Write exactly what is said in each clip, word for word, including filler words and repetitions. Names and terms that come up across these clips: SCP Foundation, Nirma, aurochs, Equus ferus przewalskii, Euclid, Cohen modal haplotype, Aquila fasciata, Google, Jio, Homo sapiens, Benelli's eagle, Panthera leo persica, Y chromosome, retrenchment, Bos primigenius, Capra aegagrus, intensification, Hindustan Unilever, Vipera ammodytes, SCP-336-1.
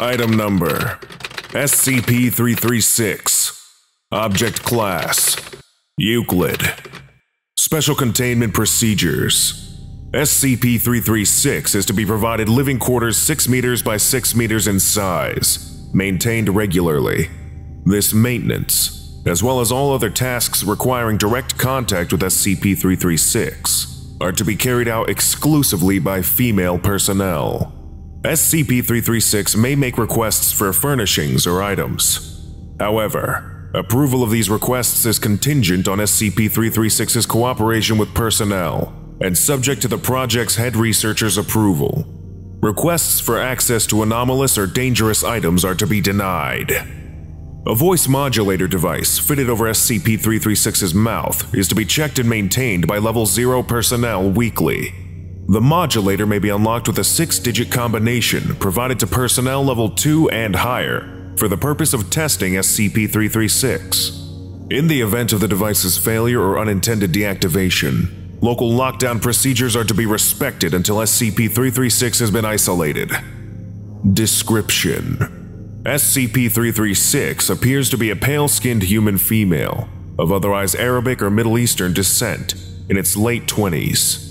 Item number S C P three three six. Object class Euclid. Special containment procedures. S C P three three six is to be provided living quarters six meters by six meters in size, maintained regularly. This maintenance, as well as all other tasks requiring direct contact with S C P three three six, are to be carried out exclusively by female personnel. S C P three three six may make requests for furnishings or items. However, approval of these requests is contingent on S C P three three six's cooperation with personnel and subject to the project's head researcher's approval. Requests for access to anomalous or dangerous items are to be denied. A voice modulator device fitted over S C P three three six's mouth is to be checked and maintained by level zero personnel weekly. The modulator may be unlocked with a six-digit combination provided to personnel level two and higher for the purpose of testing S C P three three six. In the event of the device's failure or unintended deactivation, local lockdown procedures are to be respected until S C P three three six has been isolated. Description: S C P three three six appears to be a pale-skinned human female of otherwise Arabic or Middle Eastern descent in its late twenties.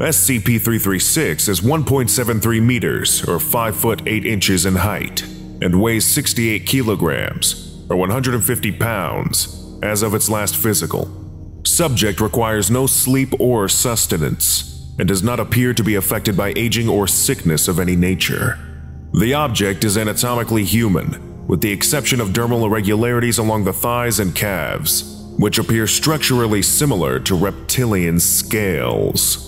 S C P three three six is one point seven three meters or five foot eight inches in height and weighs sixty-eight kilograms or one hundred fifty pounds as of its last physical. Subject requires no sleep or sustenance and does not appear to be affected by aging or sickness of any nature. The object is anatomically human, with the exception of dermal irregularities along the thighs and calves, which appear structurally similar to reptilian scales.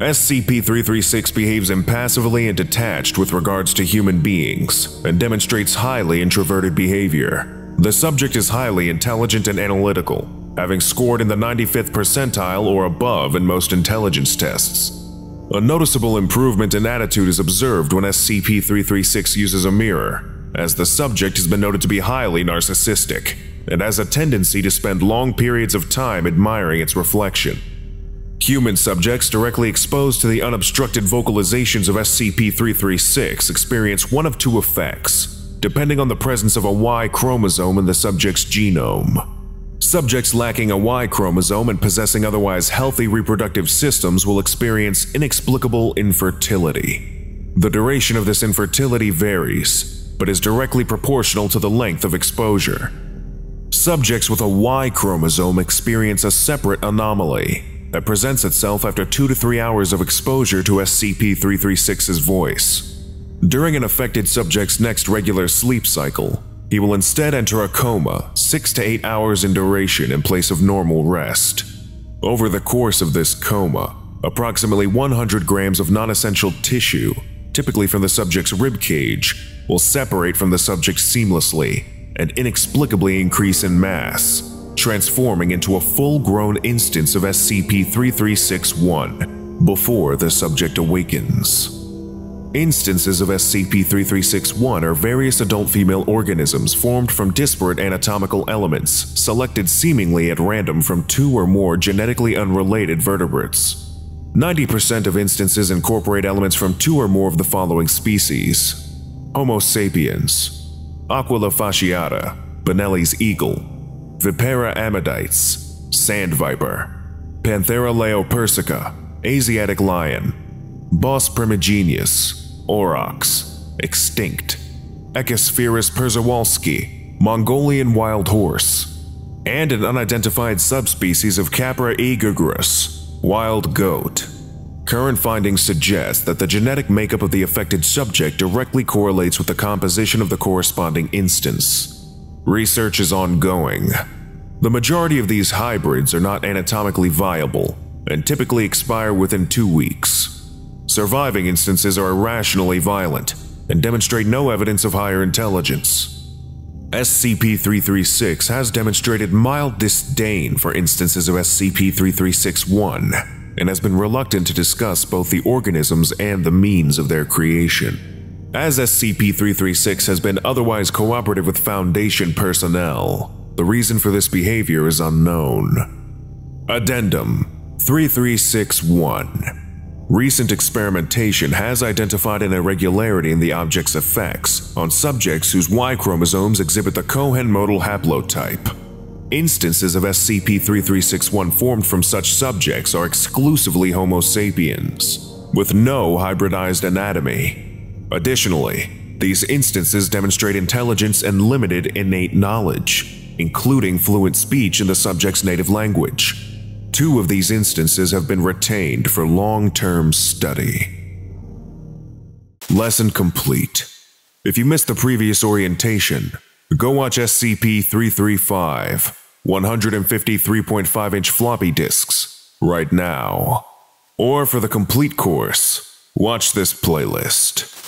S C P three three six behaves impassively and detached with regards to human beings and demonstrates highly introverted behavior. The subject is highly intelligent and analytical, having scored in the ninety-fifth percentile or above in most intelligence tests. A noticeable improvement in attitude is observed when S C P three three six uses a mirror, as the subject has been noted to be highly narcissistic and has a tendency to spend long periods of time admiring its reflection. Human subjects directly exposed to the unobstructed vocalizations of S C P three three six experience one of two effects, depending on the presence of a Y chromosome in the subject's genome. Subjects lacking a Y chromosome and possessing otherwise healthy reproductive systems will experience inexplicable infertility. The duration of this infertility varies, but is directly proportional to the length of exposure. Subjects with a Y chromosome experience a separate anomaly that presents itself after two to three hours of exposure to S C P three three six's voice. During an affected subject's next regular sleep cycle, he will instead enter a coma six to eight hours in duration in place of normal rest. Over the course of this coma, approximately one hundred grams of non-essential tissue, typically from the subject's rib cage, will separate from the subject seamlessly and inexplicably increase in mass, transforming into a full-grown instance of S C P three three six dash one before the subject awakens. Instances of S C P three three six dash one are various adult female organisms formed from disparate anatomical elements, selected seemingly at random from two or more genetically unrelated vertebrates. ninety percent of instances incorporate elements from two or more of the following species: Homo sapiens, Aquila fasciata, Benelli's eagle, Vipera ammodytes, sand viper, Panthera leo persica, Asiatic lion, Bos primigenius, aurochs, extinct, Equus ferus przewalskii, Mongolian wild horse, and an unidentified subspecies of Capra aegagrus, wild goat. Current findings suggest that the genetic makeup of the affected subject directly correlates with the composition of the corresponding instance. Research is ongoing. The majority of these hybrids are not anatomically viable and typically expire within two weeks. Surviving instances are irrationally violent and demonstrate no evidence of higher intelligence. S C P three three six has demonstrated mild disdain for instances of S C P three three six dash one and has been reluctant to discuss both the organisms and the means of their creation. As S C P three three six has been otherwise cooperative with Foundation personnel, the reason for this behavior is unknown. Addendum: three three six dash one. Recent experimentation has identified an irregularity in the object's effects on subjects whose Y chromosomes exhibit the Cohen modal haplotype. Instances of S C P three three six dash one formed from such subjects are exclusively Homo sapiens, with no hybridized anatomy. Additionally, these instances demonstrate intelligence and limited innate knowledge, including fluent speech in the subject's native language. Two of these instances have been retained for long-term study. Lesson complete. If you missed the previous orientation, go watch S C P three three five, one hundred fifty three point five inch floppy disks right now. Or for the complete course, watch this playlist.